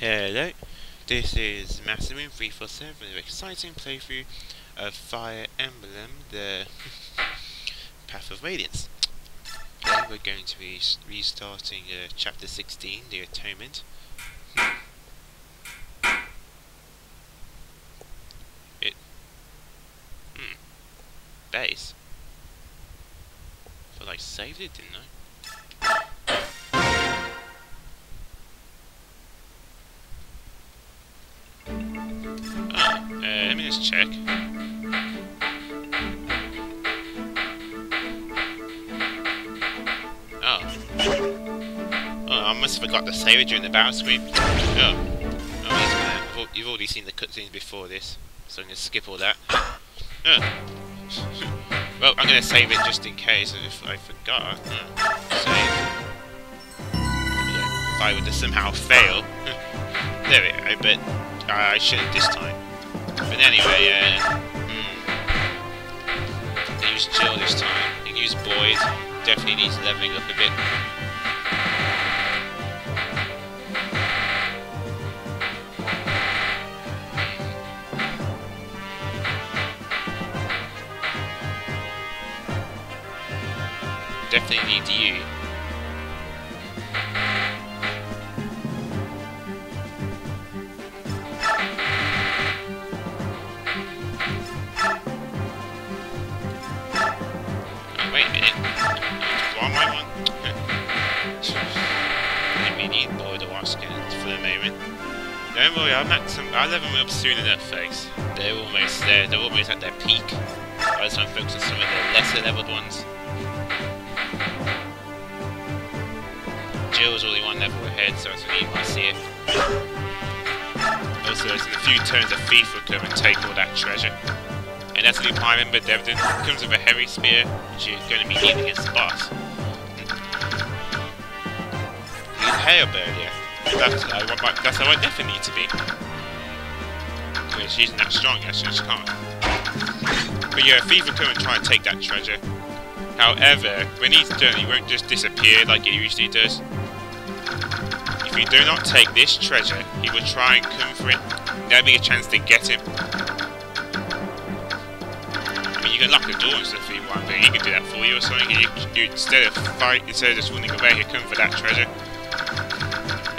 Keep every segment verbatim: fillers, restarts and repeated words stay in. Hello, this is Masamune three forty-seven with an exciting playthrough of Fire Emblem, the Path of Radiance. Today we're going to be restarting uh, Chapter sixteen, The Atonement. It... Hmm. Base. I thought I saved it, didn't I? Just check. Oh. Oh, I must have forgot to save it during the battle screen. Oh. Oh, that's bad. I've al you've already seen the cutscenes before this, so I'm going to skip all that. Oh. Well, I'm going to save it just in case if I forgot. Oh. Save. If I were to somehow fail. There we go, but I shouldn't this time. But anyway, uh, mm, I can use Jill this time. I can use Boyd. Definitely needs leveling up a bit. Definitely need you. Don't worry, I'll, I'll level them up soon enough, folks. They're almost there, they're almost at their peak. I just want to focus on some of the lesser leveled ones. Jill's only one level ahead, so I just need my C F. Also, there's a few turns a thief will come and take all that treasure. And that's a new Prime Ember Devdin. It comes with a heavy spear, which you're going to be needing against the boss. You need hail bird, yeah. That's, uh, what my, that's how I definitely need to be. Well, she isn't that strong, actually, she can't. But yeah, thief will come and try and take that treasure. However, when he's done, he won't just disappear like he usually does. If you do not take this treasure, he will try and come for it. There'll be a chance to get him. I mean, you can lock the door and stuff if you want, but he can do that for you or something. You, you, instead of fight, instead of just running away, he'll come for that treasure.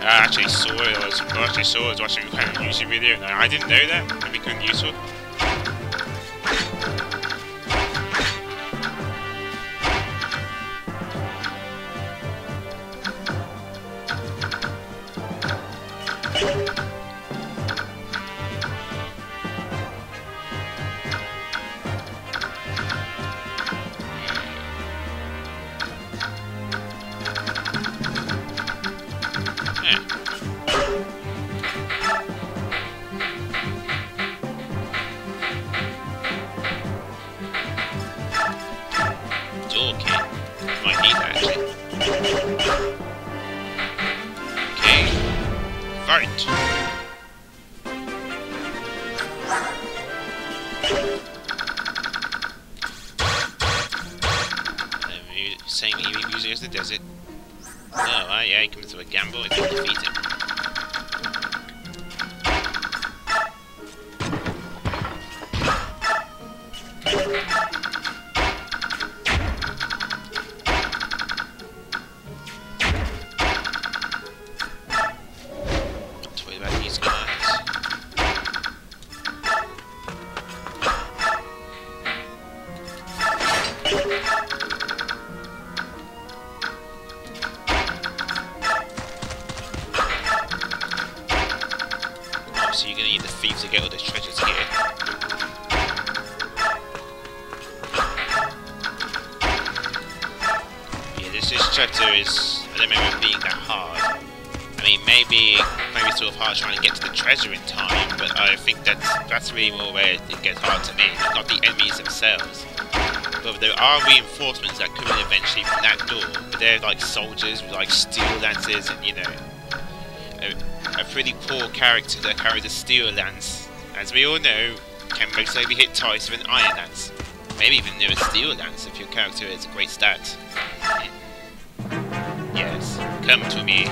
I actually saw it, I, was, I actually saw it, I was watching a kind of YouTube video, and I didn't know that, it'd become useful. More where it gets hard to me, not the enemies themselves. But there are reinforcements that come in eventually from that door, but they're like soldiers with like steel lances and, you know, a, a pretty poor character that carries a steel lance, as we all know, can most likely hit twice with an iron lance. Maybe even near a steel lance if your character is a great stat. Yes, come to me.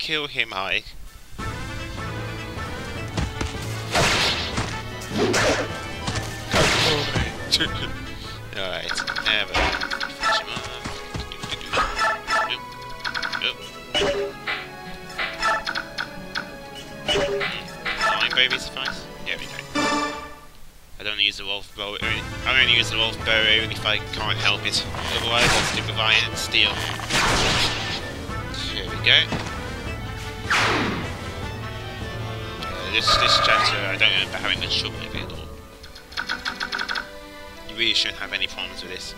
Kill him, Ike. Alright, have a finish him off. Nope. Nope. Nine baby suffice? There we go. I don't use the wolf bow. I only use the wolf bow only if I can't help it. Otherwise, I'll stick with iron and steel. Here we go. This this chapter, I don't remember having much trouble with it at all. You really shouldn't have any problems with this.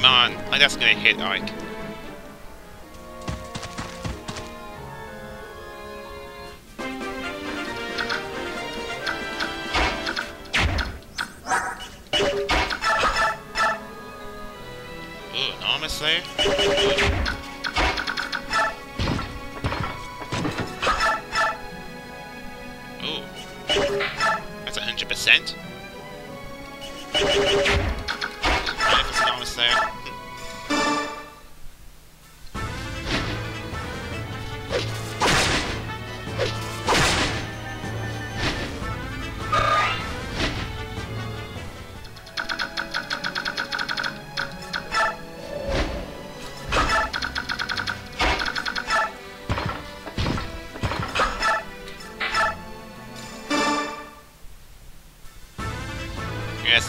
Man, like that's gonna hit Ike. Ooh, an armor slayer? Ooh. That's a hundred percent.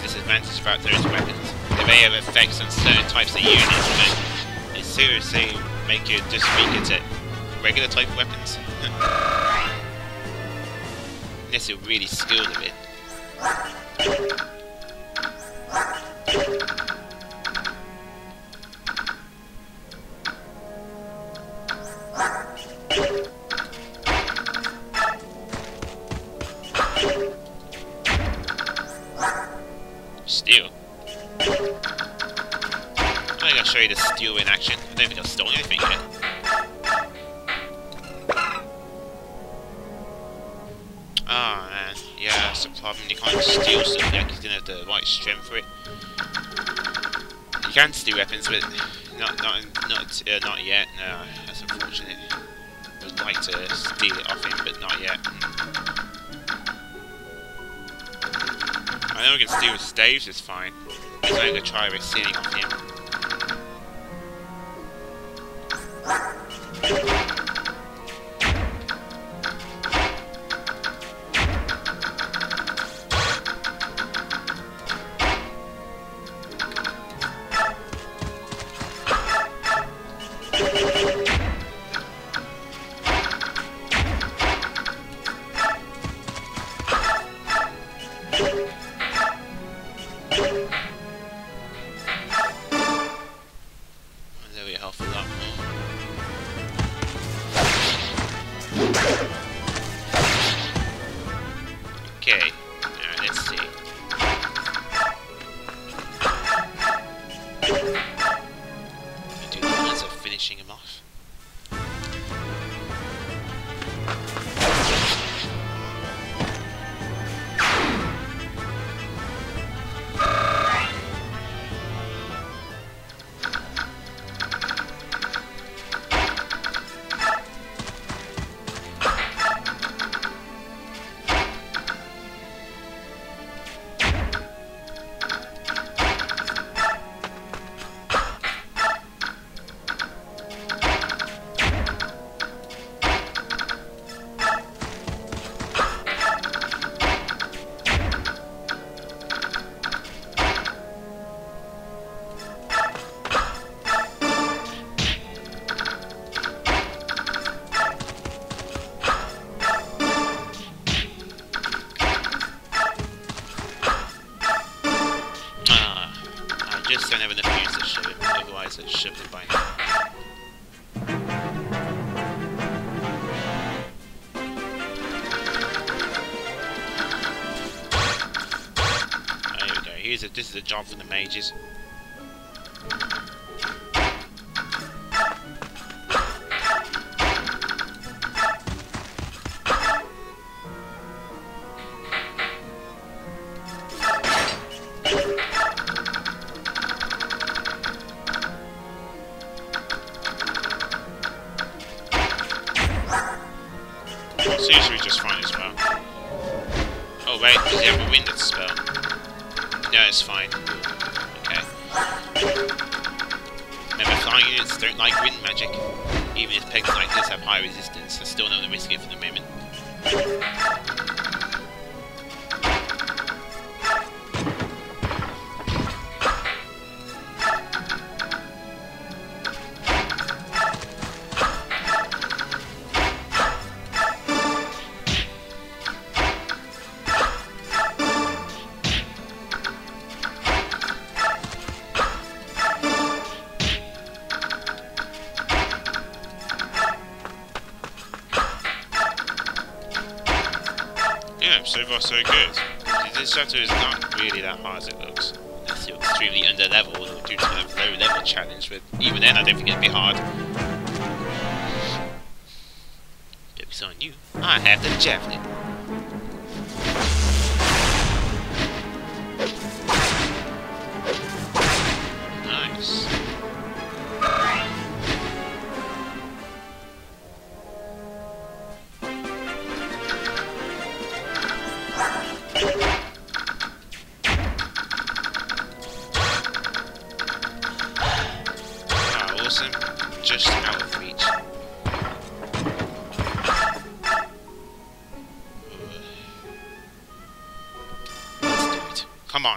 Disadvantage about those weapons. They may have effects on certain types of units, but seriously make you just weak at regular type weapons. Unless you're really skilled a bit. Steel. I'm going to show you the steel in action. I don't think I've stolen anything yet. Ah, oh, man. Yeah, that's the problem. You can't steal stuff like you didn't have the right strength for it. You can steal weapons, but not not not uh, not yet. No, that's unfortunate. I would like to steal it off him, but not yet. I know we can steal with staves is fine. So I'm gonna try with stealing off him. This is a job for the mages. So far so good. This chapter is not really that hard as it looks. Unless you're extremely under leveled or due to a low level challenge, but even then I don't think it'd be hard. Joke's on you. I have the javelin. Nice.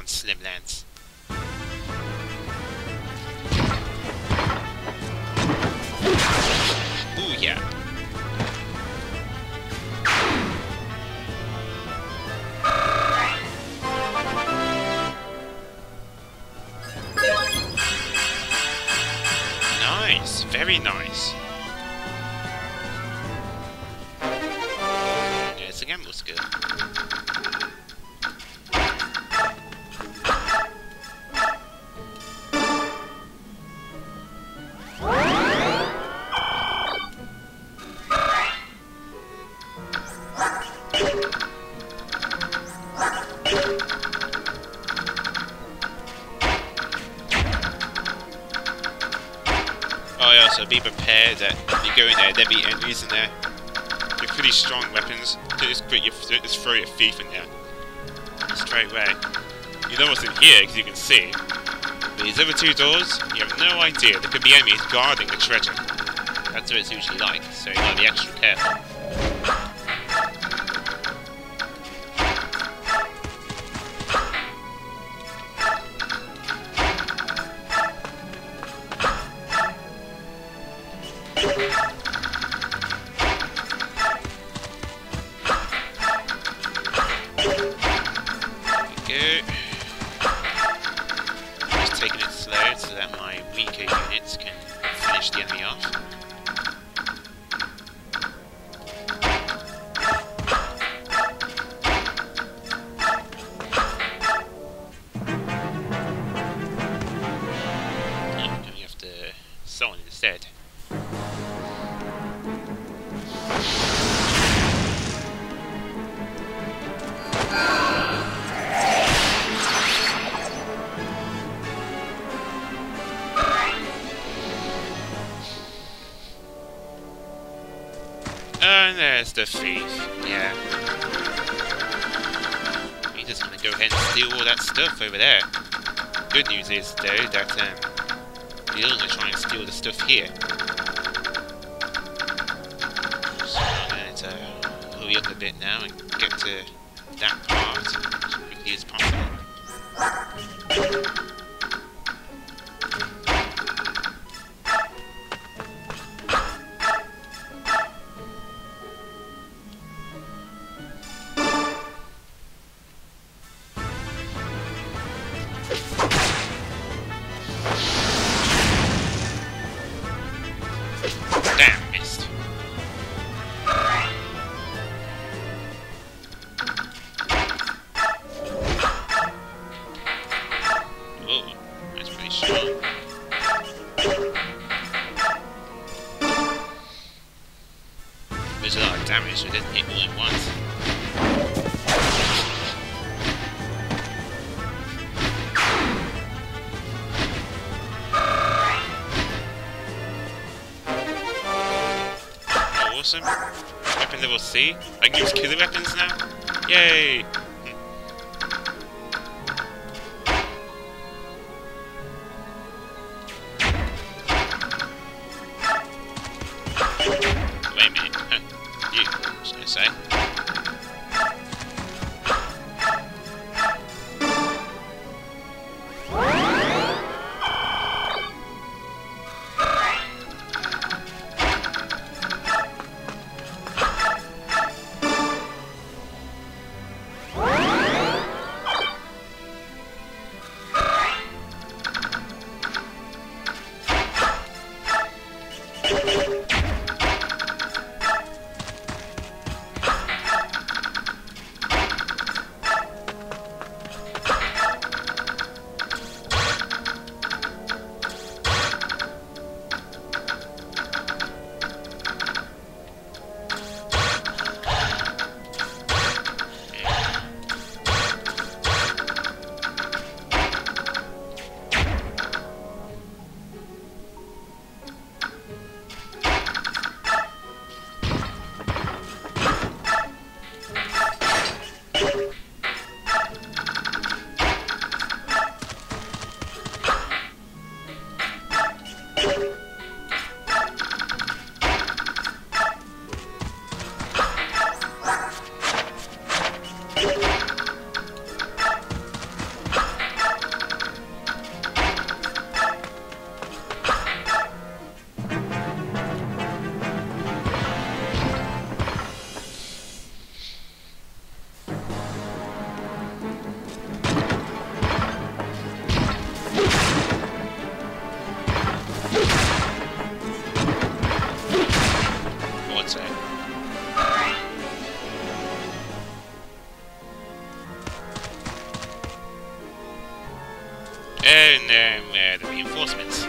Slimlands. Yes, very nice. Yes, again looks good. That you go in there, there be enemies in there with pretty strong weapons. Just put your, just throw your thief in there straight away. You know what's in here because you can see. But these other two doors, you have no idea. There could be enemies guarding the treasure. That's what it's usually like, so you gotta be extra careful. The thief, yeah. He's just gonna go ahead and steal all that stuff over there. Good news is, though, that um, he's gonna try and steal the stuff here. So I'm gonna uh, hurry up a bit now and get to that part as quickly as possible. Weapon level C. I can use killer weapons now. Yay! Hmm. Wait a minute. Huh. You, I was gonna say. and um, uh, the reinforcements.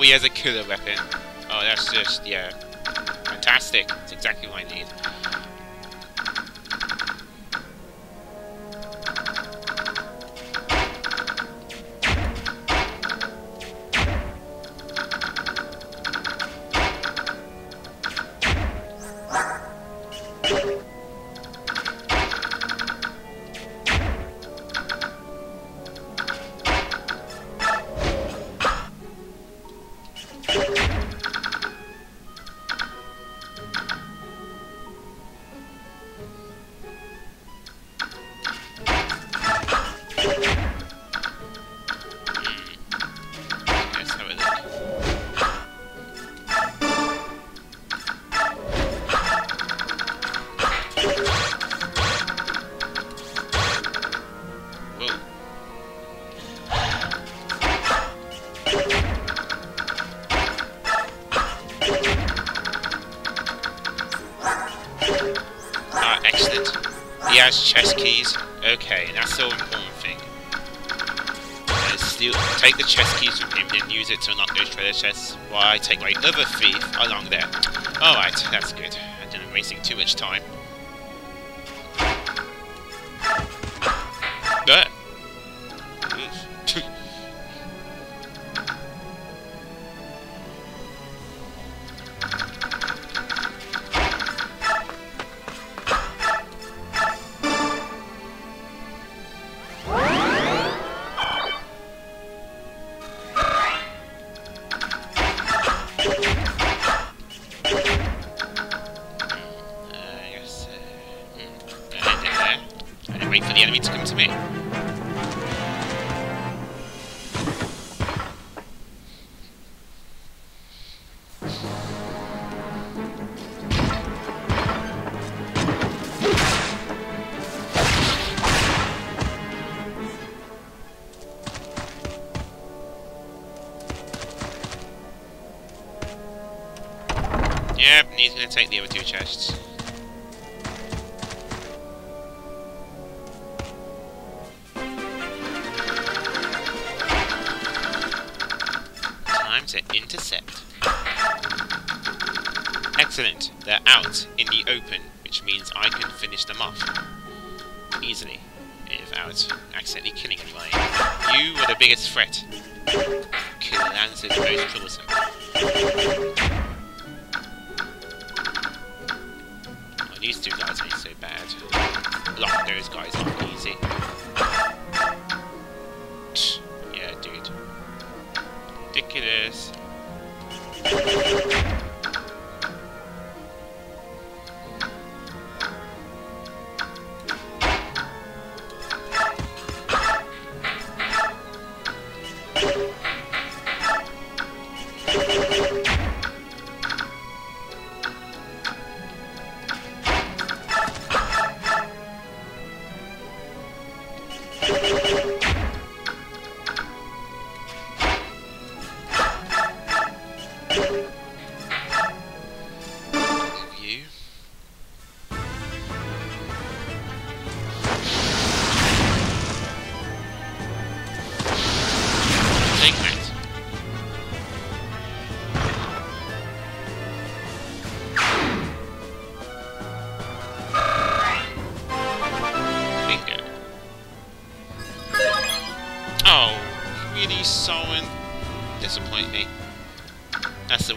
He has a killer weapon. Oh, that's just, yeah, fantastic. That's exactly what I need. Chess keys, okay, and that's the important thing. Let's steal, take the chess keys from him and use it to unlock those treasure chests while I take my other thief along there. Alright, that's good. I didn't waste too much time. But wait for the enemy to come to me. Yep, and he's going to take the other two chests. Time to intercept. Excellent. They're out in the open, which means I can finish them off easily without accidentally killing anyone. You are the biggest threat. Killing lands is most troublesome. Well, these two guys ain't so bad. Lock those guys up easy. Yeah, dude. Ridiculous.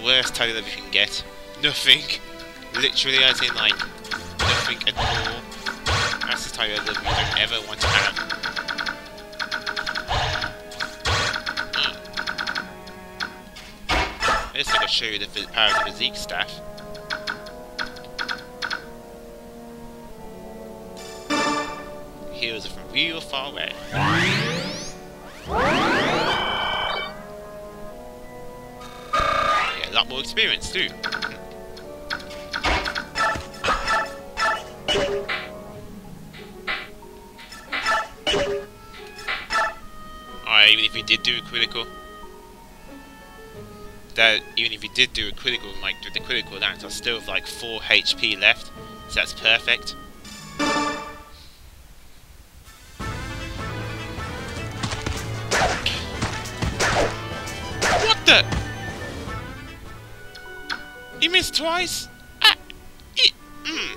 Worst title that you can get. Nothing. Literally, as in, like, nothing at all. That's the title that we don't ever want to have. Mm. I guess I could show you the power of the physique staff. Heals are from real far away. More experience too. Alright, even if he did do a critical, that even if he did do a critical, like with the critical lance, I still have like four H P left, so that's perfect. What the? You missed twice? Ah! E mm.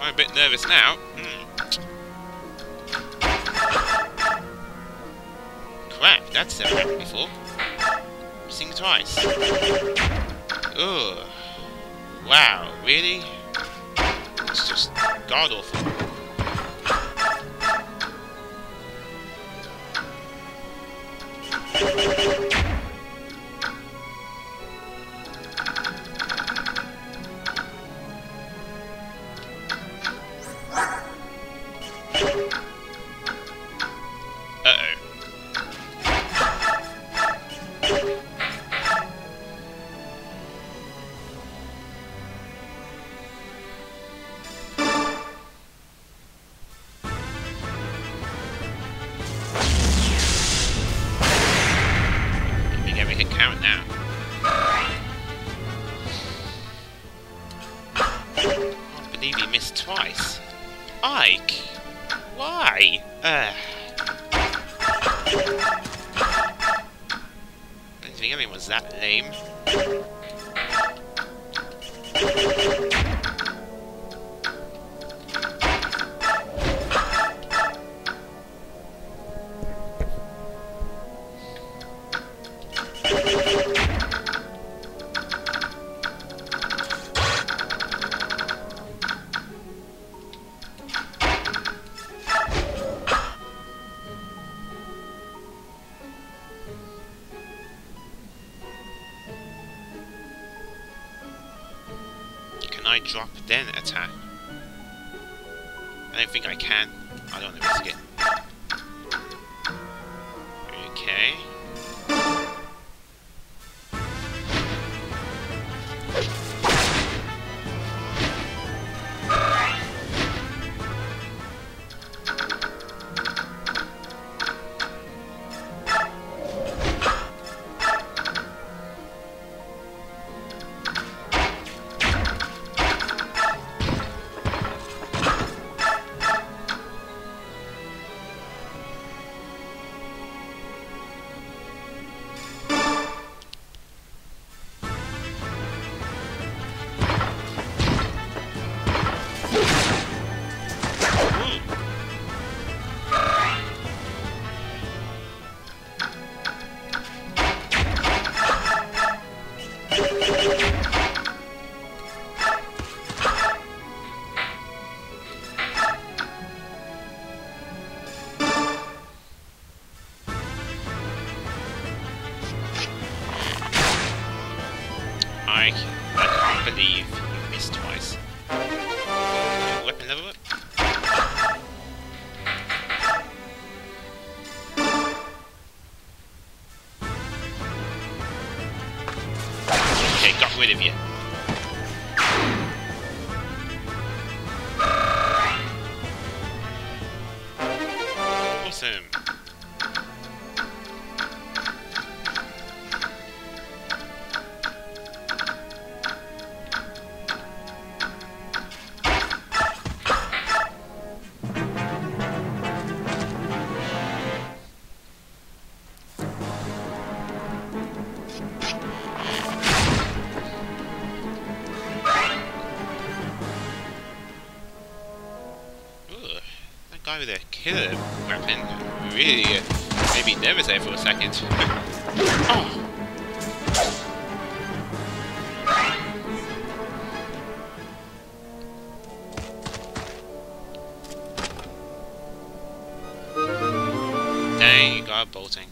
I'm a bit nervous now. Mm. Crap, that's never happened before. Missing twice. Ugh. Wow, really? It's just god awful. Drop, then attack. I don't think I can. I don't want to risk it. Okay. Ike, I can't believe you missed twice. Weapon level up. Okay, got rid of you. Awesome. With a killer weapon, really uh, made me nervous there for a second. Oh. Dang, got a bolting.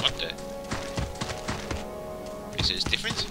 What the? Is it different?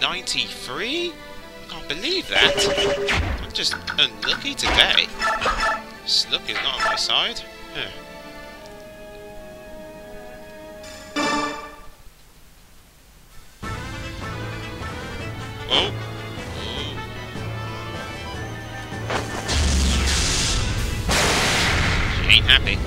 ninety-three? I can't believe that. I'm just unlucky today. This luck is not on my side. Huh. Oh. She ain't happy.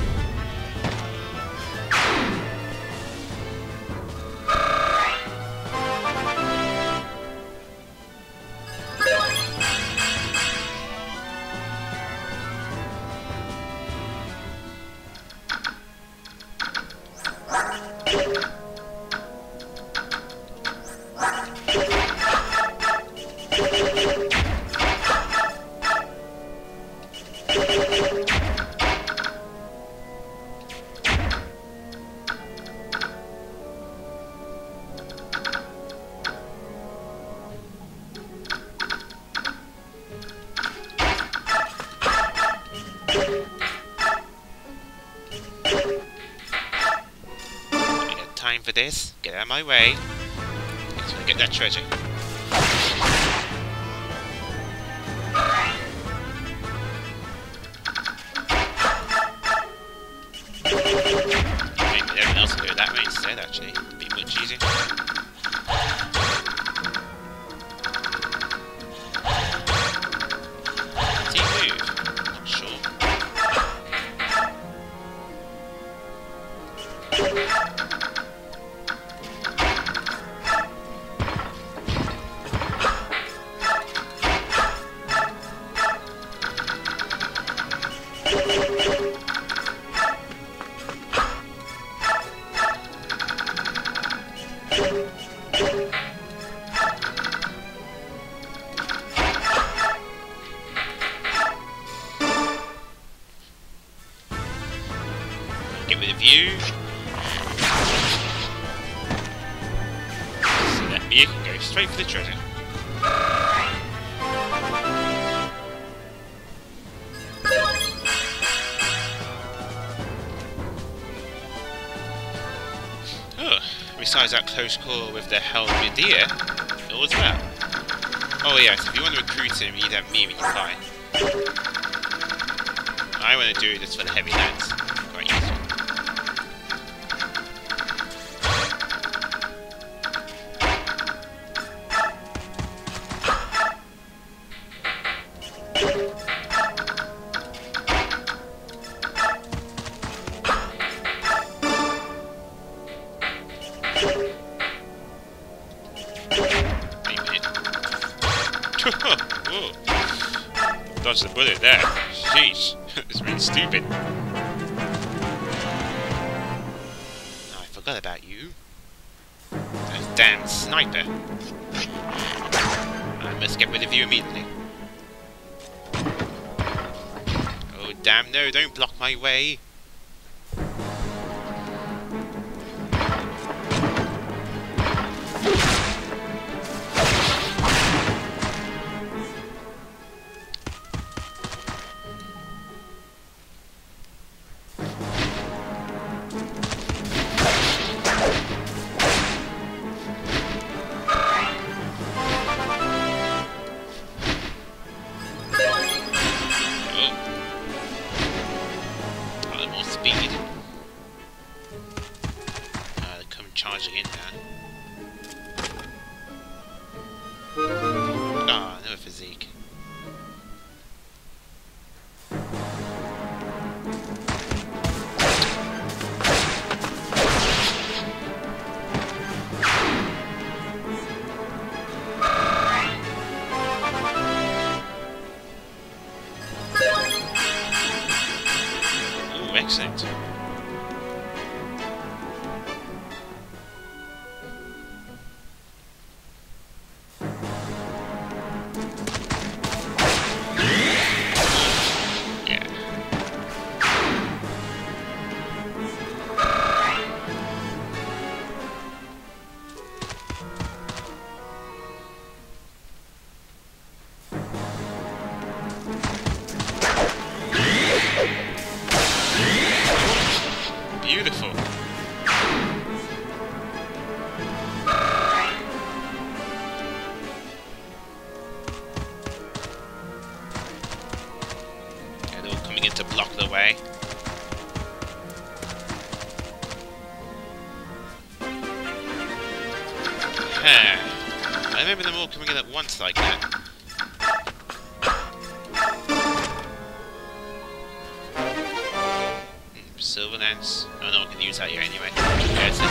For this, get out of my way. Let's get that treasure. Maybe everyone else will do it that way instead, actually. It'd be much easier. Get rid of you. So that you can go straight for the treasure. besides that close call with the Hell Midir, it was well. Oh yes, if you want to recruit him, you need to have me when you find. I want to do this for the heavy hands. Quite the bullet there. Sheesh. It's really stupid. Oh, I forgot about you. That damn sniper. I must get rid of you immediately. Oh damn no, don't block my way. I remember them all coming in at once like that. Mm, silver lance. Oh no, I can use that yet anyway. There's it.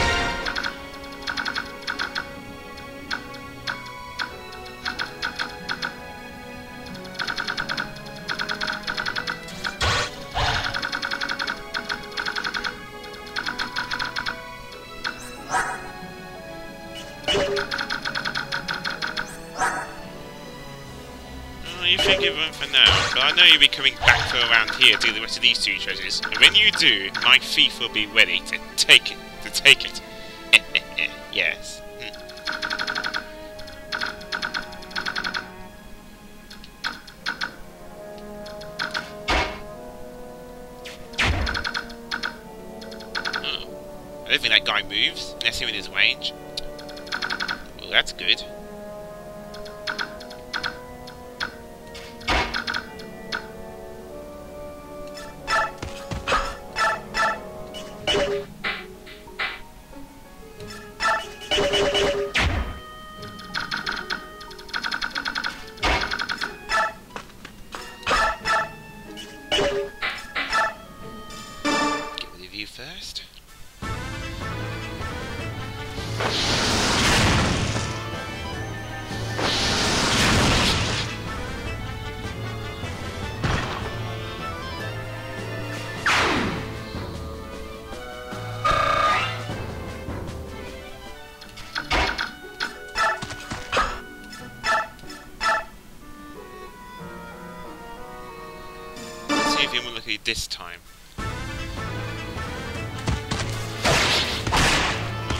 I know you'll be coming back for around here to do the rest of these two treasures, and when you do, my thief will be ready to take it, to take it. Yes. Oh. I don't think that guy moves, unless he's in his range. Well, that's good. This time.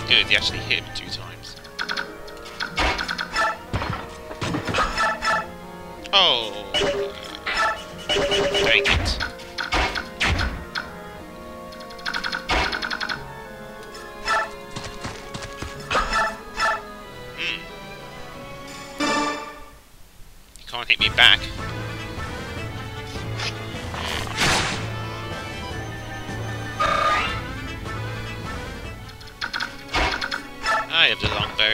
Good, he actually hit him two times. Oh! Dang it. won't hit me back. I have the longbow.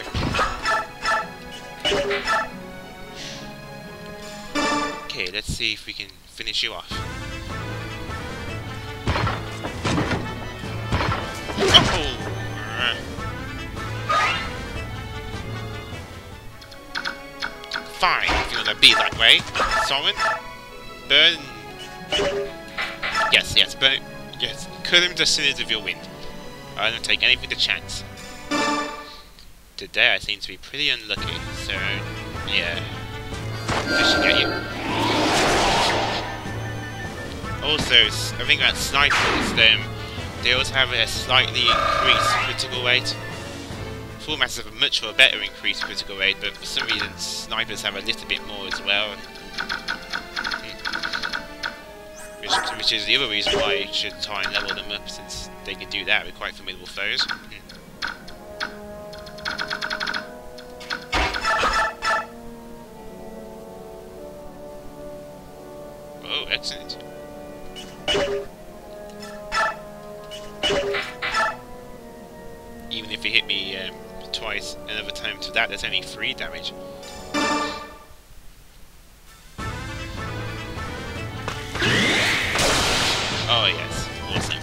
Okay, let's see if we can finish you off. Fine, if you want to be that way. Solomon, burn. Yes, yes, burn. Yes, cut him to cinders with your wind. I don't take anything to chance. Today I seem to be pretty unlucky, so yeah. This should get you. Also, I think that snipers, them, they always have a slightly increased critical rate. Formats have a much or better increased critical rate, but for some reason snipers have a little bit more as well. Which, which is the other reason why you should try and level them up, since they can do that with quite formidable foes. Oh, excellent. Even if he hit me um, twice, another time to that, that's only three damage. Oh yes, awesome.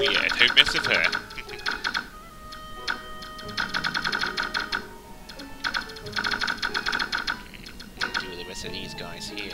Yeah, don't mess with her. To these guys here.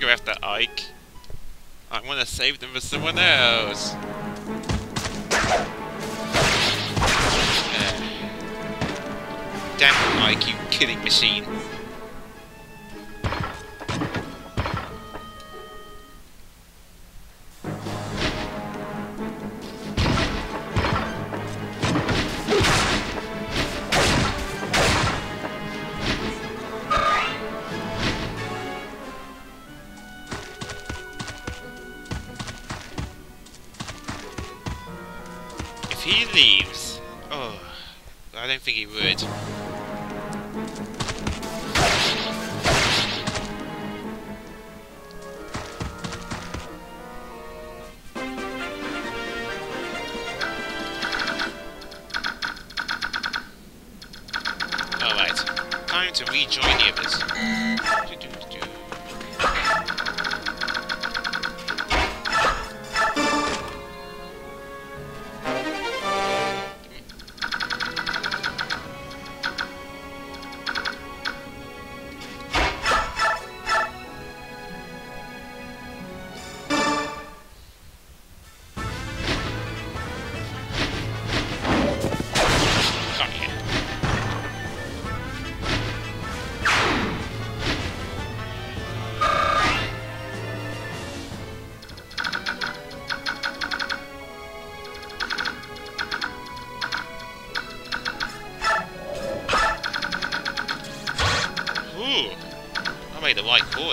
Go after Ike. I want to save them for someone else. Uh, damn Ike, you killing machine. He leaves. Oh, I don't think he would. going to rejoin the others.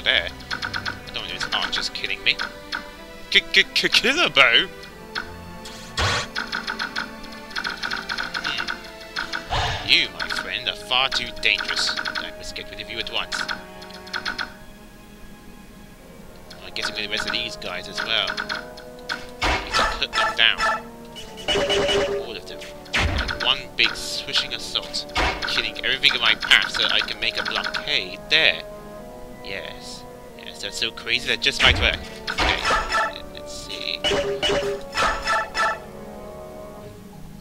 There. I don't know if it's archers killing me. K-k-k-killer bow? Hmm. You, my friend, are far too dangerous. I must get rid of you at once. I guess I'm going to rest of these guys as well. I need to put them down. All of them. Like one big swishing assault. Killing everything in my path so that I can make a blockade there. Yes. Yes, that's so crazy, that just might work. Okay, let's see.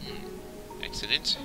Hmm. Excellent.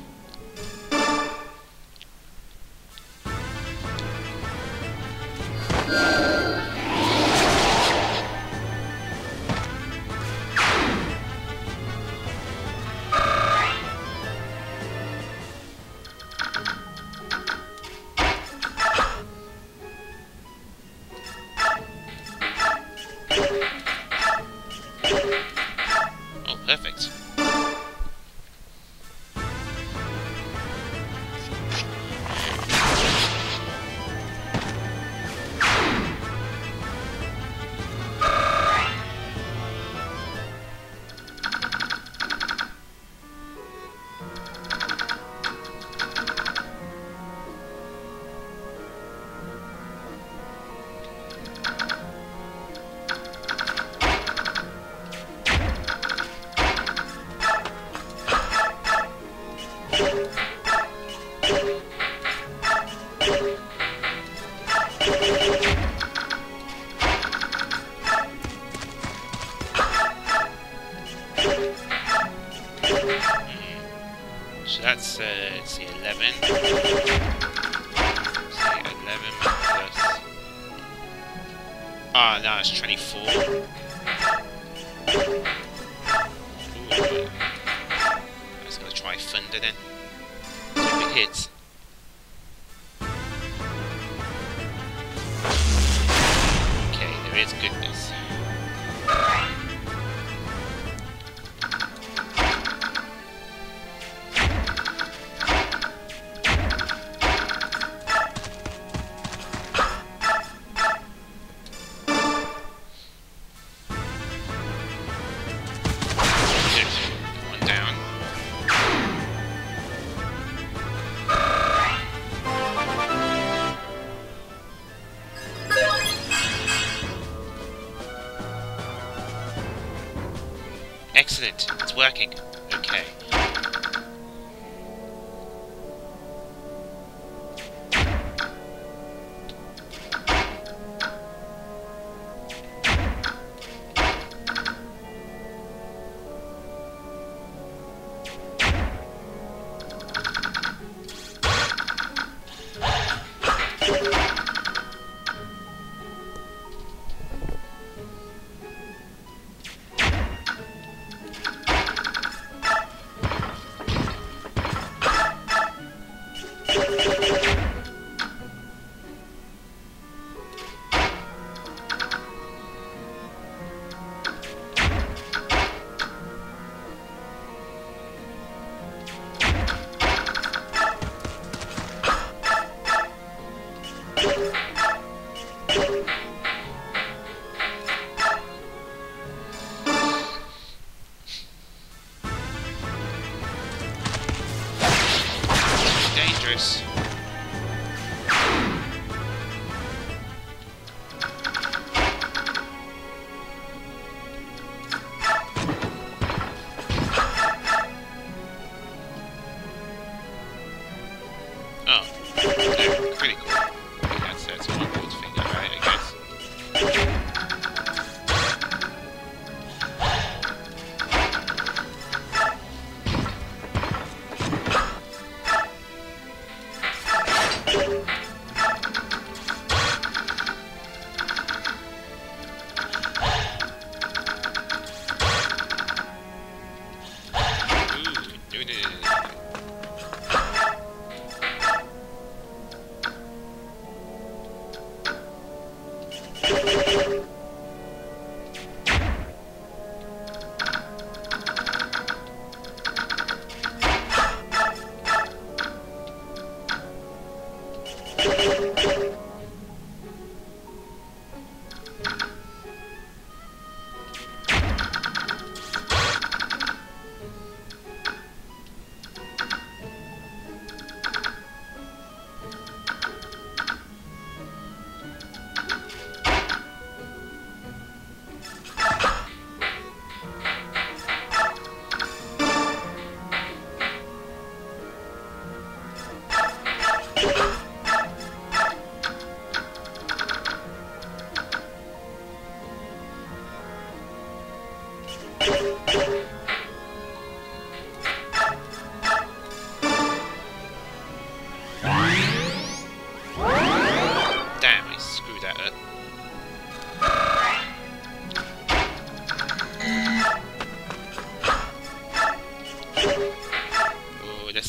Excellent, it's working. Okay.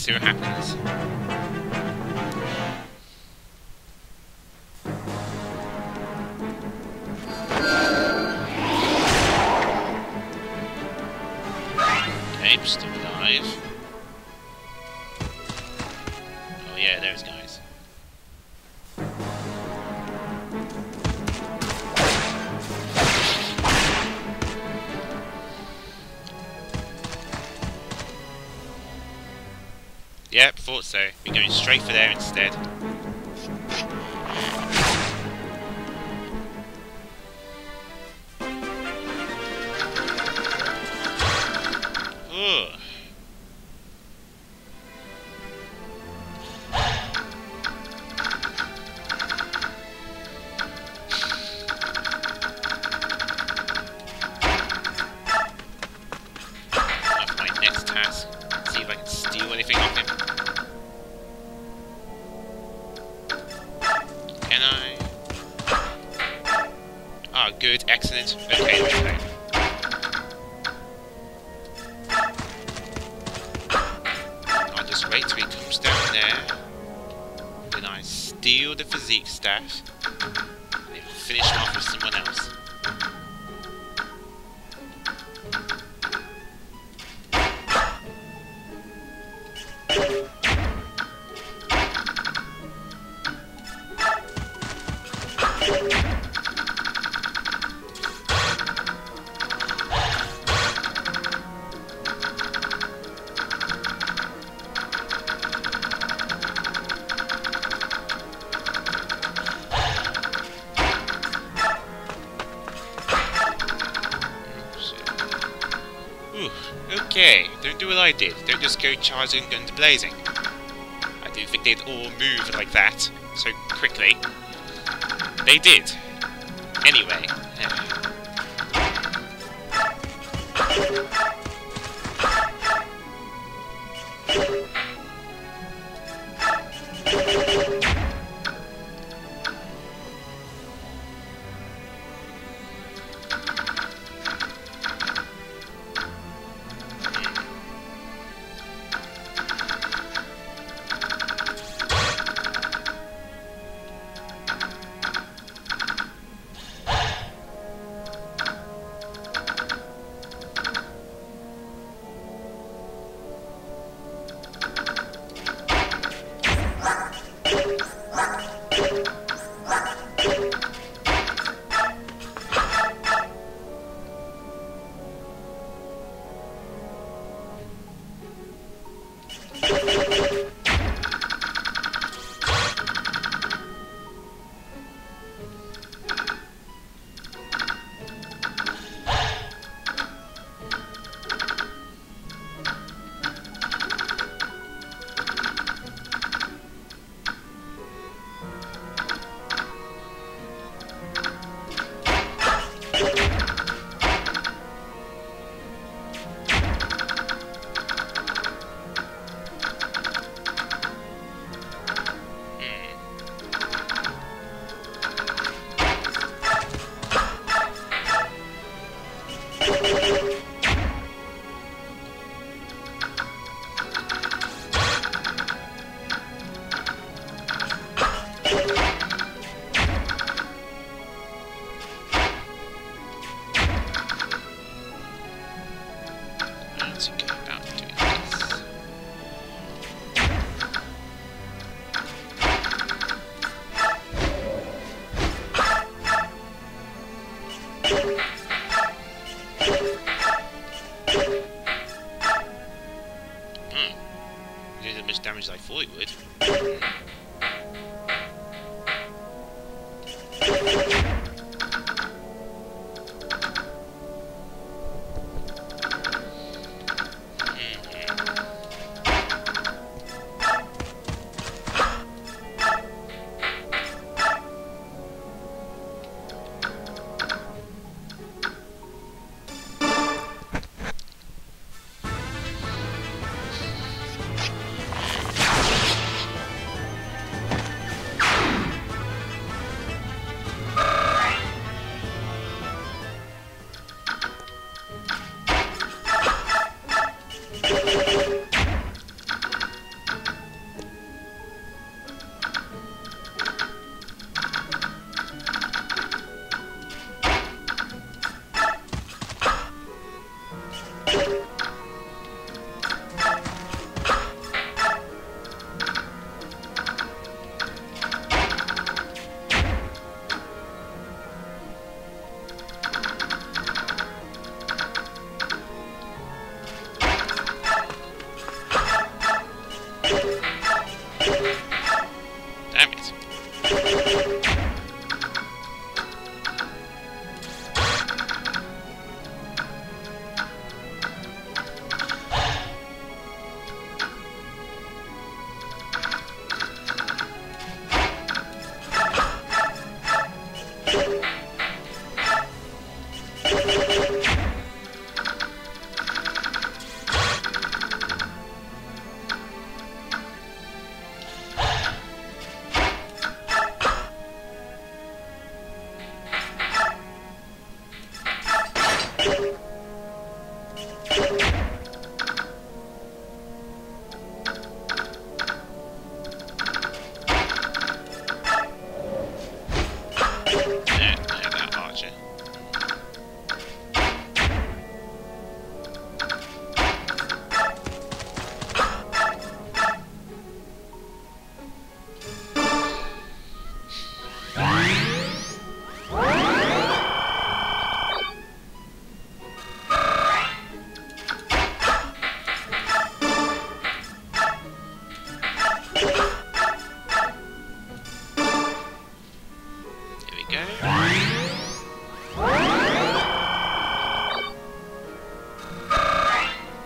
see what happens. Okay, still alive. Oh yeah, there's guys. Yep, thought so. We're going straight for there instead. Ooh. Off my next task. See if I can steal anything off him. Can I? Ah, oh, good, excellent. Okay, okay. Wait till he comes down there. Then I steal the physique staff and finish him off with someone else. Okay, don't do what I did. Don't just go charging guns blazing. I didn't think they'd all move like that so quickly. They did. Anyway. Damage as I thought it would.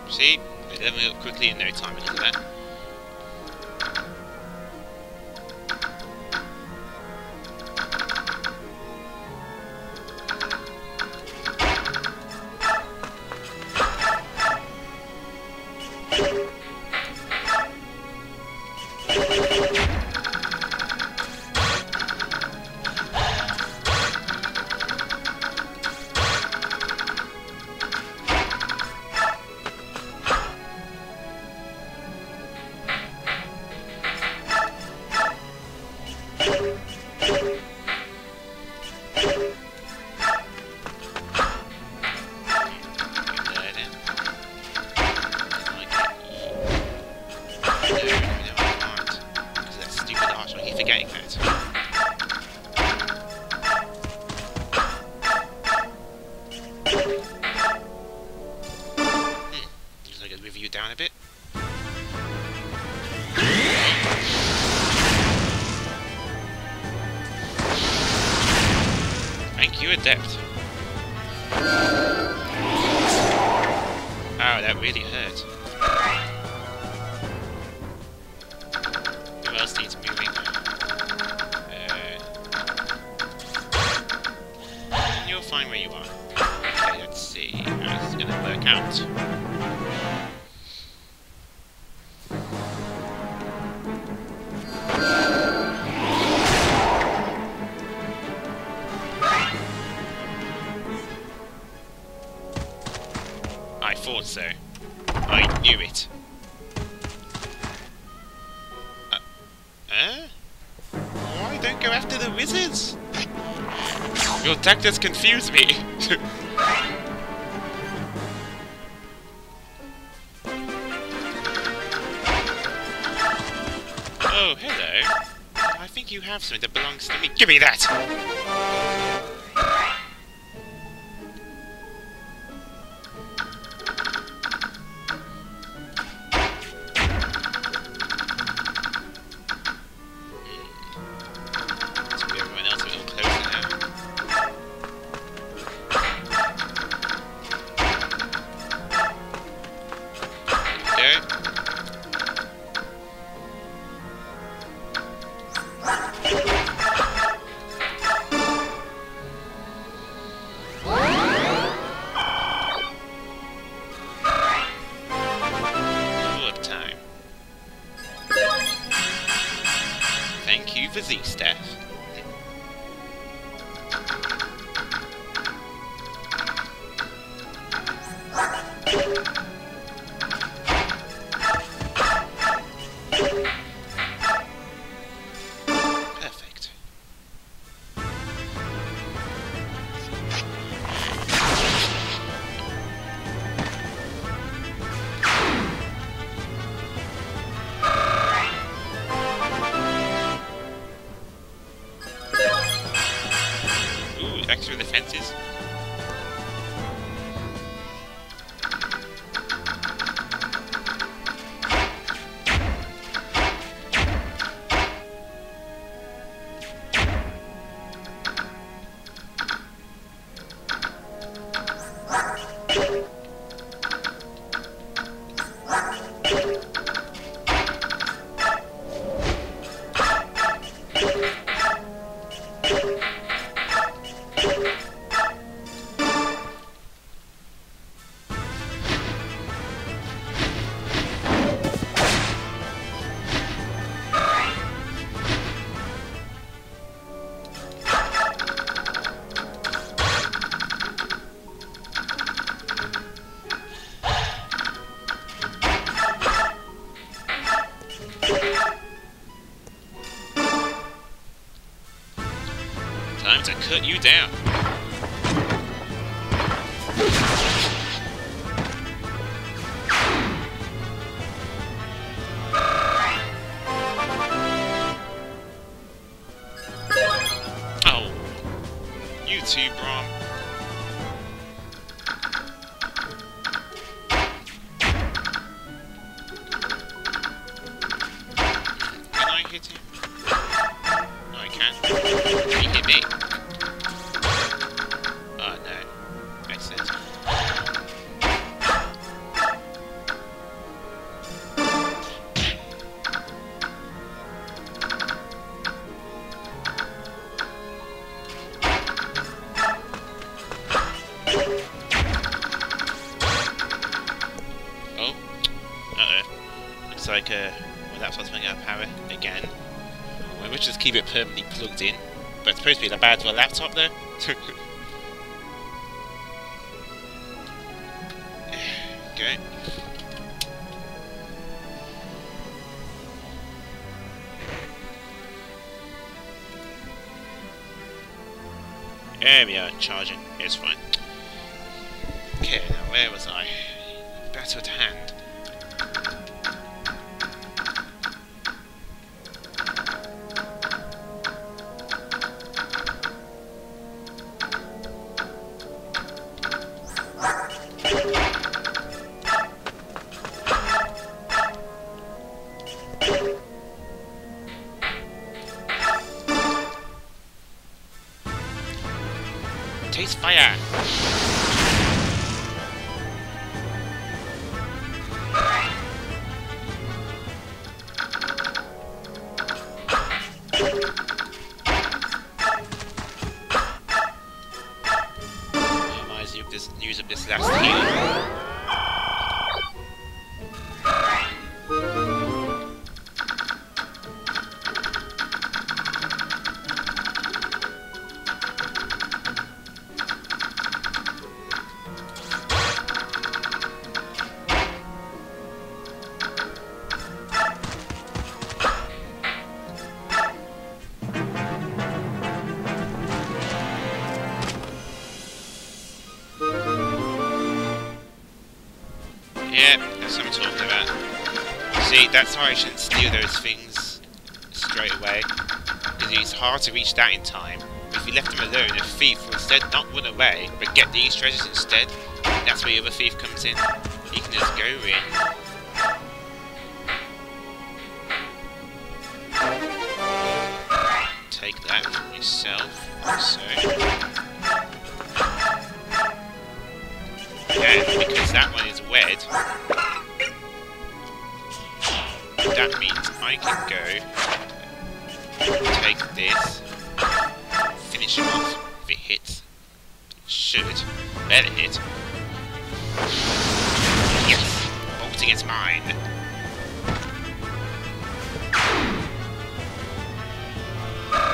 See? It's leveling up quickly in no time, isn't it? So, I knew it. Uh, eh? Why don't go after the wizards? Your tactics confuse me. Oh, hello. I think you have something that belongs to me. Give me that! Cut you down. Oh, you too, Brom. Can I hit him? No, I can't. He hit me. Oh no. Makes sense. like a... Well, that's what's running out of power again. Well, we'll just keep it permanently plugged in. But it's supposed to be that bad for a laptop, though. Okay. There we are, charging. It's fine. Okay, now where was I? Battle at hand. That's why I shouldn't steal those things straight away, because it's hard to reach that in time. If you left them alone, a thief will instead not run away, but get these treasures instead. And that's where the other thief comes in. You can just go in. Take that for yourself, so. Then, because that one is wed, that means I can go, take this, finish him off if it hits. Should. Better hit. Yes! Bolting is mine! Oh,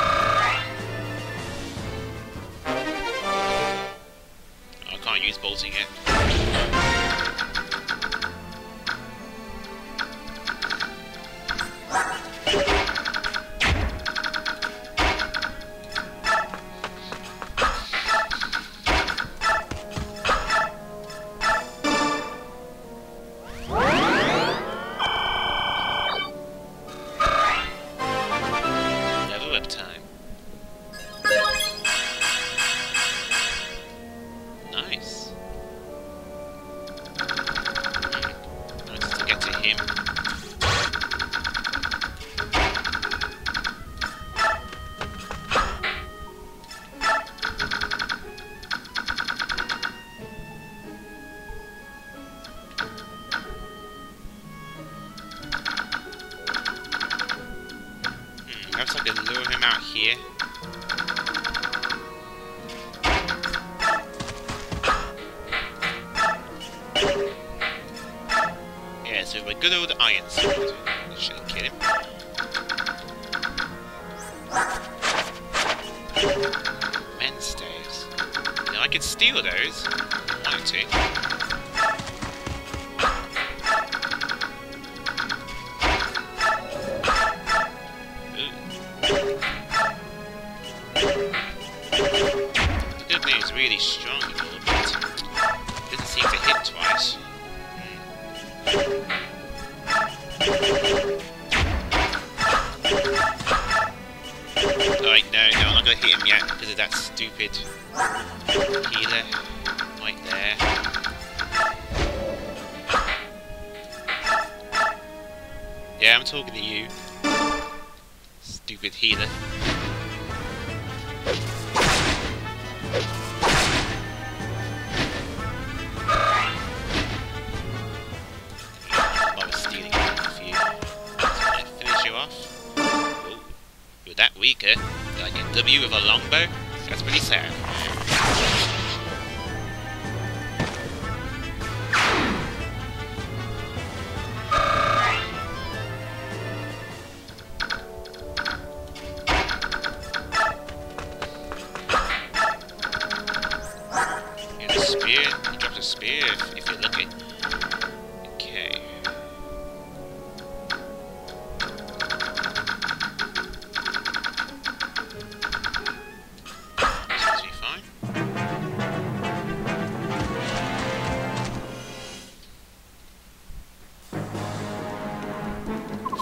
I can't use bolting yet.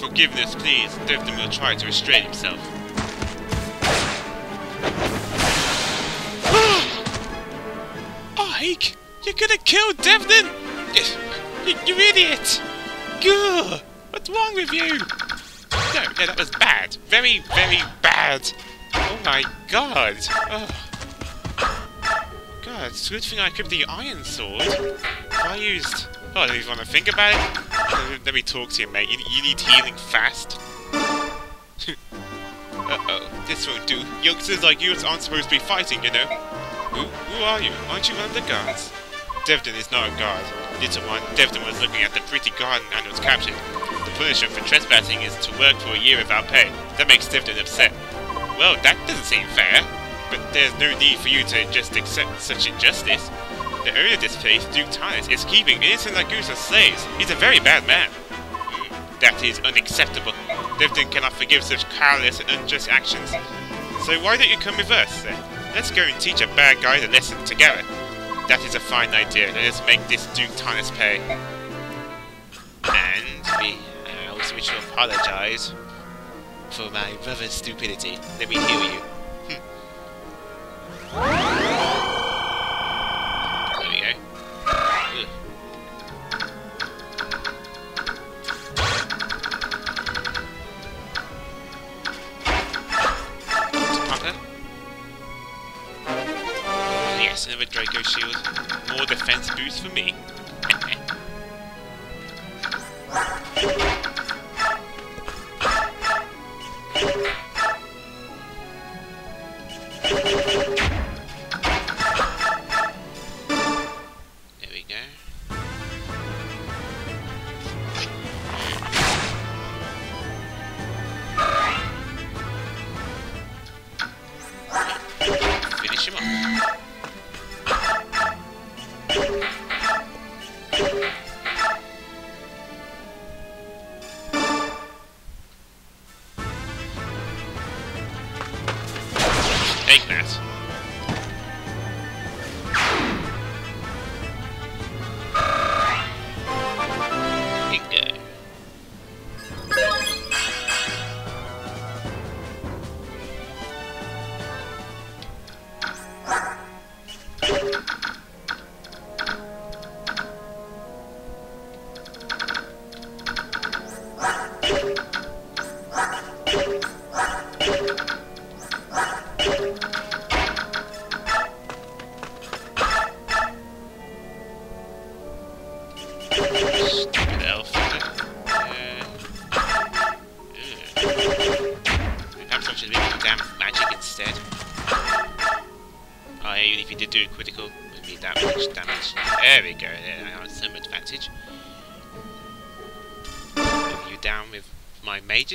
Forgiveness, please. Devdin will try to restrain himself. Oh, Ike! You're gonna kill Devdin! You, you idiot! Gah! What's wrong with you? No, no, that was bad. Very, very bad. Oh my god. Oh. God, it's a good thing I equipped the iron sword. If I used... Oh, I don't even want to think about it. Let me talk to you, mate. You, you need healing fast. Uh-oh. This won't do. Youngsters like you aren't supposed to be fighting, you know. Who, who are you? Aren't you one of the guards? Devdin is not a guard. Little one, Devdin was looking at the pretty garden and was captured. The punishment for trespassing is to work for a year without pay. That makes Devdin upset. Well, that doesn't seem fair. But there's no need for you to just accept such injustice. The owner of this place, Duke Titus, is keeping innocent like you as slaves. He's a very bad man. That is unacceptable. Devdin cannot forgive such callous and unjust actions. So why don't you come with us, then? Let's go and teach a bad guy the lesson together. That is a fine idea. Let us make this Duke Tanas pay. And we, I also wish to apologize for my brother's stupidity. Let me heal you. There we go. Ugh. Yes, another Draco shield. More defense boost for me.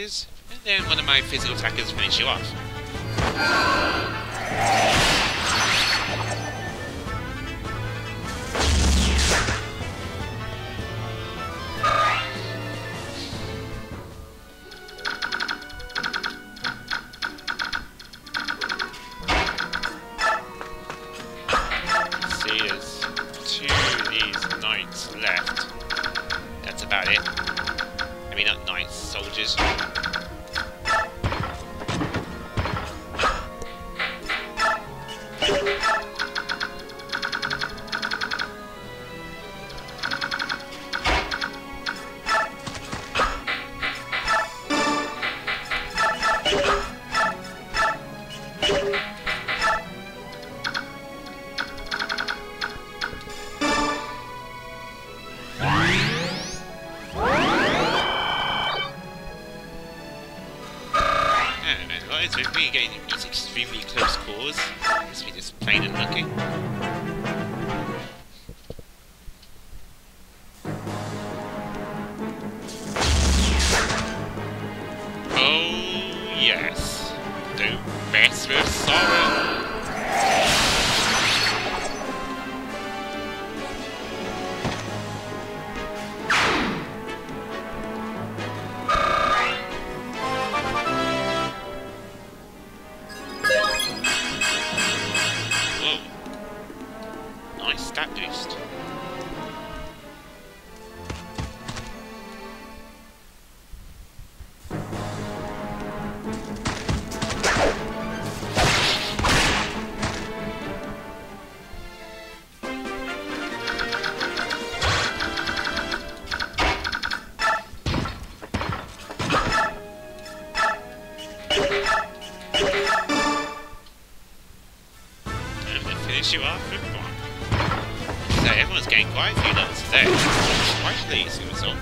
And then one of my physical attackers finish you off. See, there's two of these knights left. That's about it. I mean, not knights, soldiers. Yes, you are. Good one. So everyone's getting quite a few levels today. I'm quite pleased with all.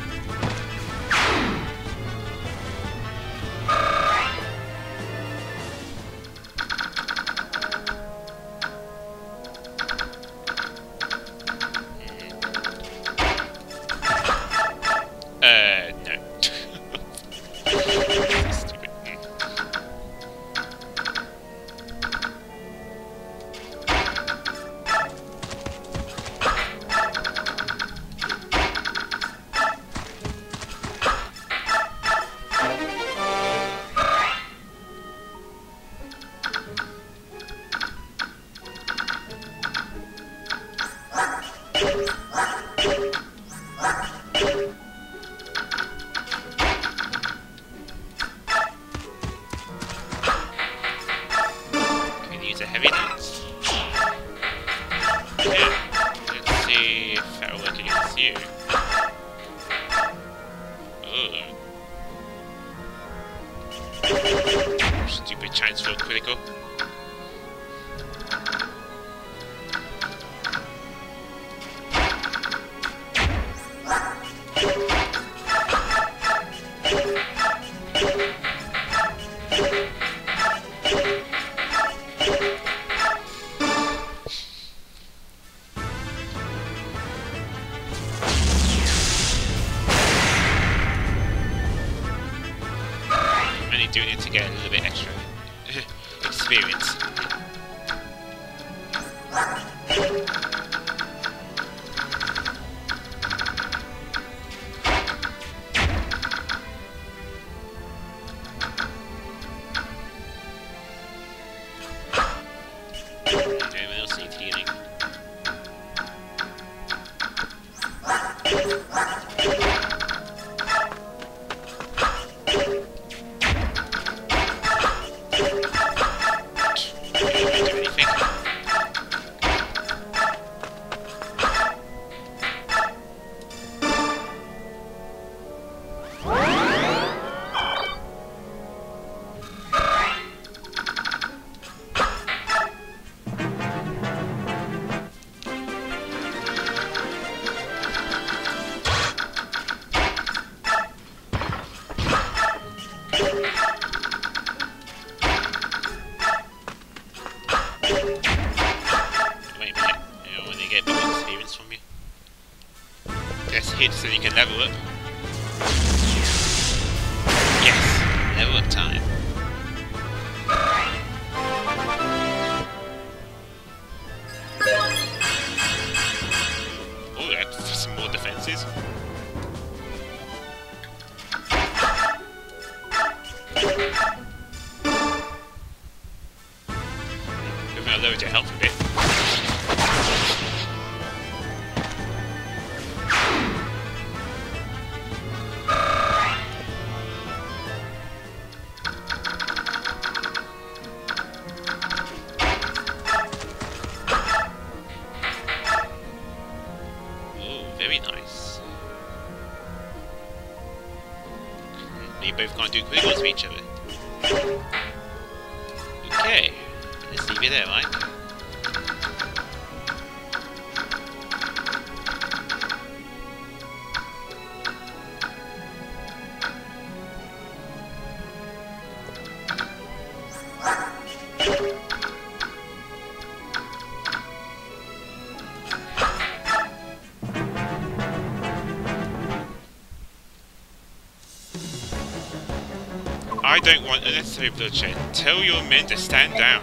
I don't want unnecessary bloodshed. Tell your men to stand down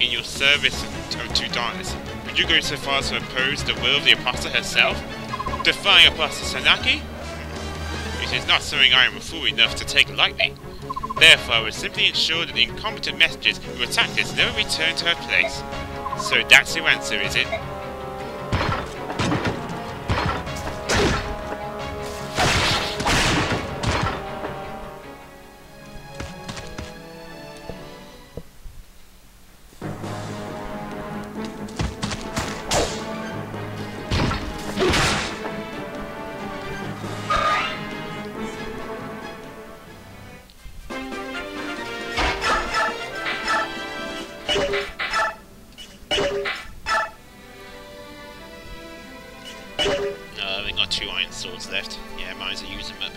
in your service to Darkness. Would you go so far as to oppose the will of the Apostle herself? Defying Apostle Sanaki? It is not something I am a fool enough to take lightly. Therefore, I would simply ensure that the incompetent messengers who attacked us never return to her place. So that's your answer, is it? ways of using it.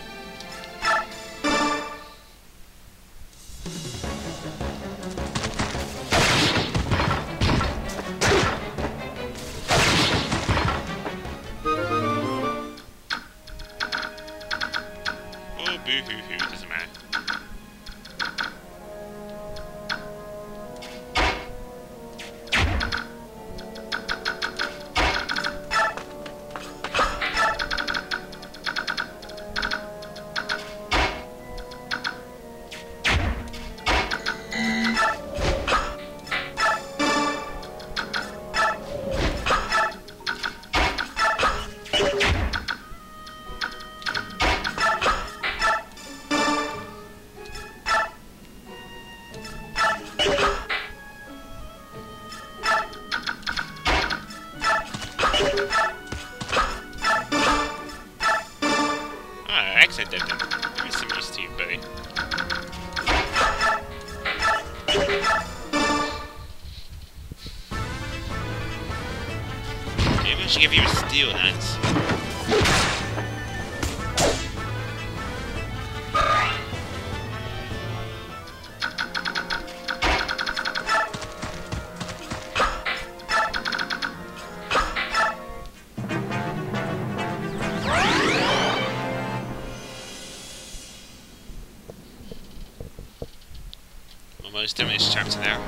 Almost done with this chapter now.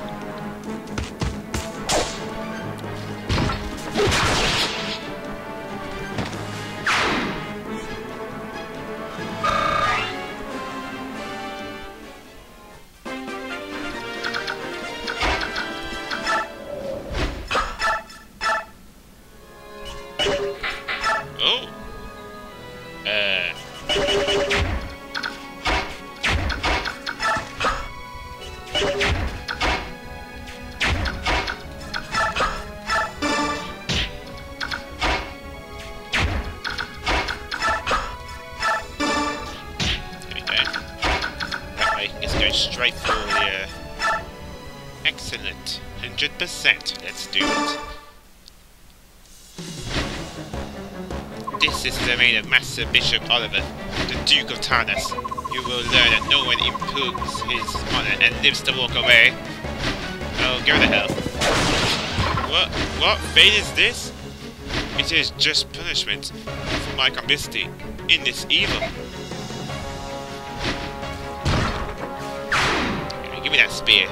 Master Bishop Oliver, the Duke of Tanas. You will learn that no one improves his honor and lives to walk away. Oh, go to hell. What? What fate is this? It is just punishment for my complicity in this evil. Okay, give me that spear.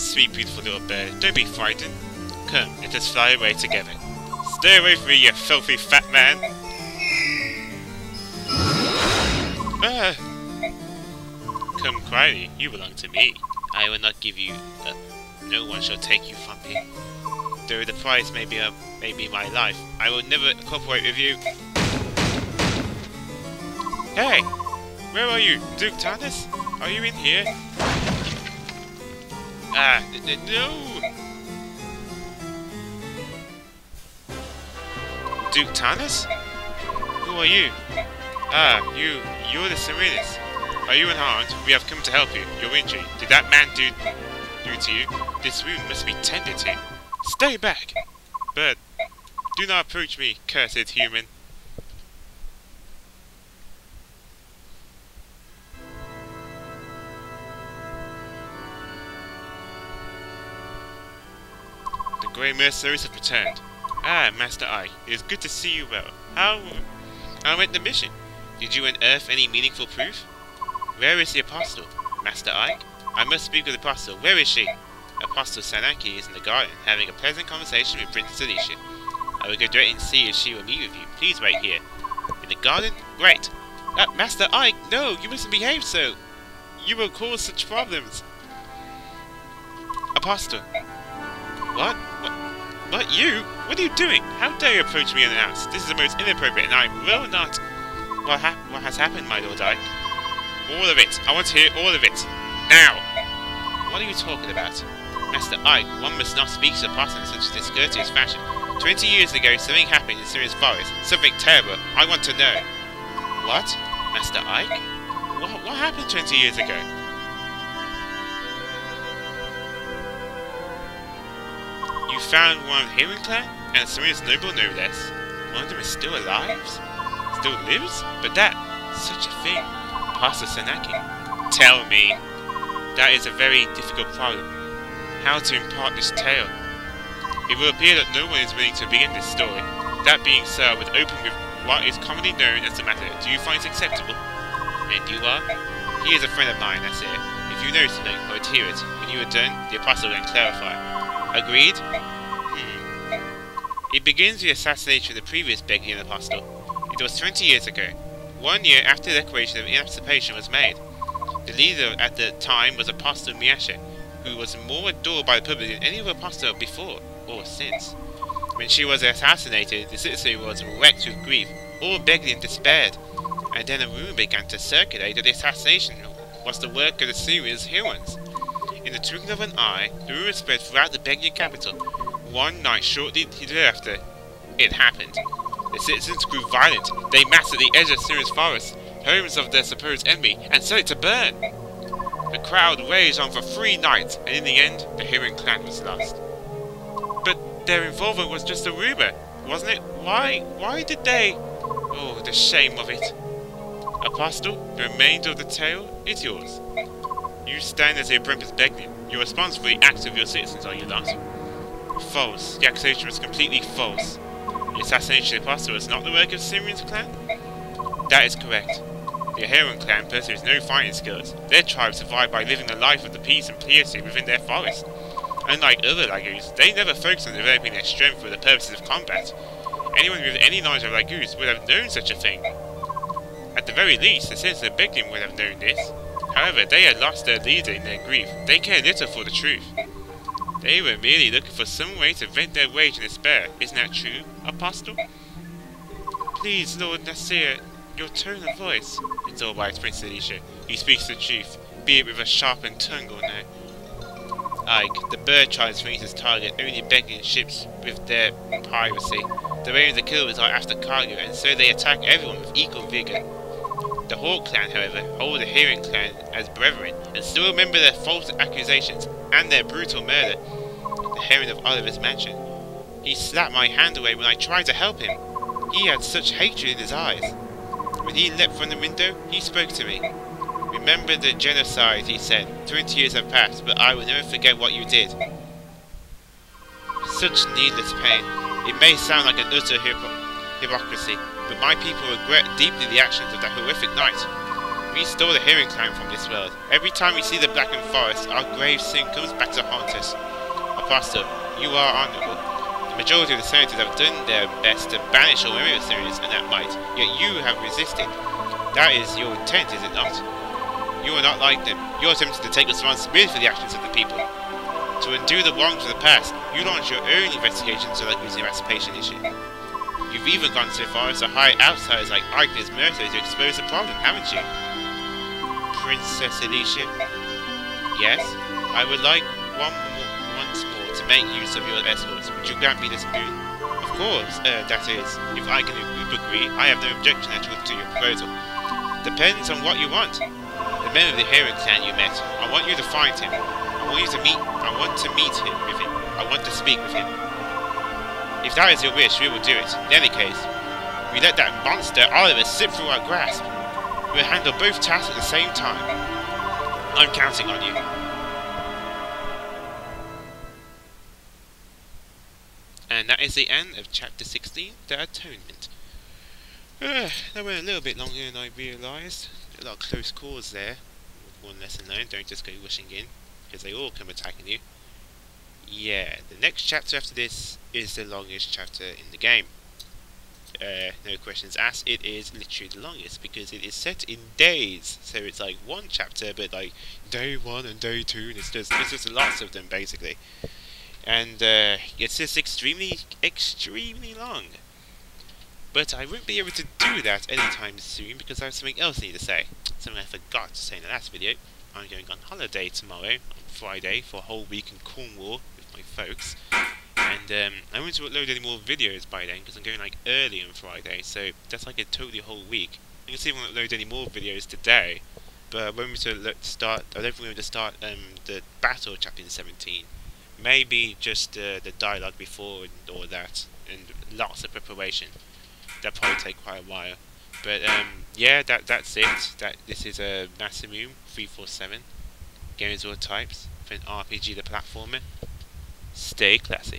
Sweet, beautiful little bear, don't be frightened. Come, let us fly away together. Stay away from me, you filthy fat man! Ah. Come quietly, you belong to me. I will not give you up. No one shall take you from me. Though the price may be, uh, may be my life, I will never cooperate with you. Hey! Where are you, Duke Tanas? Are you in here? Ah, no! Duke Tanas? Who are you? Ah, you, you're the Serenes. Are you unharmed? We have come to help you. Your injury. Did that man do, do to you? This wound must be tended to. Stay back! Bird, do not approach me, cursed human. Grey Mercenaries have returned. Ah, Master Ike, it is good to see you well. How... how went the mission? Did you unearth any meaningful proof? Where is the Apostle? Master Ike? I must speak with the Apostle. Where is she? Apostle Sanaki is in the garden, having a pleasant conversation with Princess Alicia. I will go directly and see if she will meet with you. Please wait here. In the garden? Great. Uh, Master Ike, no, you mustn't behave so. You will cause such problems. Apostle. What? What? What? You? What are you doing? How dare you approach me unannounced? This is the most inappropriate, and I will not... What, hap what has happened, my Lord Ike? All of it. I want to hear all of it. Now! What are you talking about? Master Ike, one must not speak to a person in such a discourteous fashion. Twenty years ago, something happened in Sirius Forest. Something terrible. I want to know. What? Master Ike? What, what happened twenty years ago? You found one of the Heron Clan, and Serenes noble no less. One of them is still alive? Still lives? But that... such a thing. Pastor Sanaki. Tell me. That is a very difficult problem. How to impart this tale? It will appear that no one is willing to begin this story. That being so, I would open with what is commonly known as the matter. Do you find it acceptable? And you are? He is a friend of mine, that's it. If you know something, I would hear it. When you are done, the Apostle will clarify. Agreed? Hmm. It begins with the assassination of the previous Begnion Apostle. It was twenty years ago. One year after the declaration of emancipation was made. The leader at the time was Apostle Mieshe, who was more adored by the public than any other apostle before or since. When she was assassinated, the city was wrecked with grief, all Begnion despaired, and then a rumour began to circulate that the assassination was the work of the Serenes Herons. In the twinkling of an eye, the rumour spread throughout the Begnion capital. One night shortly thereafter, it happened. The citizens grew violent. They massed at the edge of Serenes Forest, homes of their supposed enemy, and set it to burn. The crowd raged on for three nights, and in the end, the Heron Clan was lost. But their involvement was just a rumour, wasn't it? Why? Why did they? Oh, the shame of it. Apostle, the remainder of the tale is yours. You stand as the apprentice Begnion. You are responsible for the acts of your citizens, are you not? False. The accusation was completely false. The assassination of the Apostle was not the work of the Simons clan? That is correct. The Aheron clan possesses no fighting skills. Their tribe survived by living the life of the peace and piety within their forest. Unlike other Lagoos, they never focus on developing their strength for the purposes of combat. Anyone with any knowledge of Lagoos would have known such a thing. At the very least, the citizens of Begnion would have known this. However, they had lost their leader in their grief. They cared little for the truth. They were merely looking for some way to vent their rage and despair. Isn't that true, Apostle? Please, Lord Nasir, your tone of voice. It's all right, Princess Alicia. He speaks the truth, be it with a sharpened tongue or no. Ike, the bird tries to reach his target, only begging ships with their piracy. The way of the killers are after cargo, and so they attack everyone with equal vigour. The Hawke clan, however, hold the Heron clan as brethren, and still remember their false accusations and their brutal murder. The Heron of Oliver's Mansion. He slapped my hand away when I tried to help him. He had such hatred in his eyes. When he leapt from the window, he spoke to me. Remember the genocide, he said. Twenty years have passed, but I will never forget what you did. Such needless pain. It may sound like an utter hypocr- hypocrisy, but my people regret deeply the actions of that horrific night. We stole the Heron clan from this world. Every time we see the blackened forest, our grave sin comes back to haunt us. Apostle, you are honourable. Majority of the senators have done their best to banish all memory of Sirius and that might, yet you have resisted. That is your intent, is it not? You are not like them. You are tempted to take responsibility for the actions of the people. To undo the wrongs of the past, you launched your own investigations to the emancipation issue. You've even gone so far as to hire outsiders like Ike and his mercenaries to expose the problem, haven't you? Princess Alicia? Yes? I would like one more, once more. To make use of your escorts. Would you grant me this boon? Of course, uh, that is. If I can agree, I have no objection at all to your proposal. Depends on what you want. The men of the Heron clan you met, I want you to find him. I want you to meet, I want to meet him with him. I want to speak with him. If that is your wish, we will do it. In any case, we let that monster Oliver slip through our grasp. We'll handle both tasks at the same time. I'm counting on you. And that is the end of Chapter sixteen, The Atonement. Uh, that went a little bit longer than I realised. A lot of close calls there. one lesson learned, don't just go rushing in, because they all come attacking you. Yeah, the next chapter after this is the longest chapter in the game. Uh, no questions asked, it is literally the longest, because it is set in days, so it's like one chapter, but like day one and day two, and it's just, it's just lots of them, basically. And uh, it's just extremely, extremely long. But I won't be able to do that anytime soon, because I have something else I need to say. Something I forgot to say in the last video. I'm going on holiday tomorrow, on Friday, for a whole week in Cornwall with my folks. And um, I won't upload any more videos by then, because I'm going like early on Friday, so that's like a totally whole week. I'm going to see if I won't upload any more videos today, but I won't be able to start, I don't think I'm going to start um, the battle chapter in seventeen. Maybe just uh, the dialogue before and all that, and lots of preparation. That probably take quite a while, but um, yeah, that that's it. That this is a uh, Masamune three forty-seven, games all types, for an R P G, the platformer. Stay classy.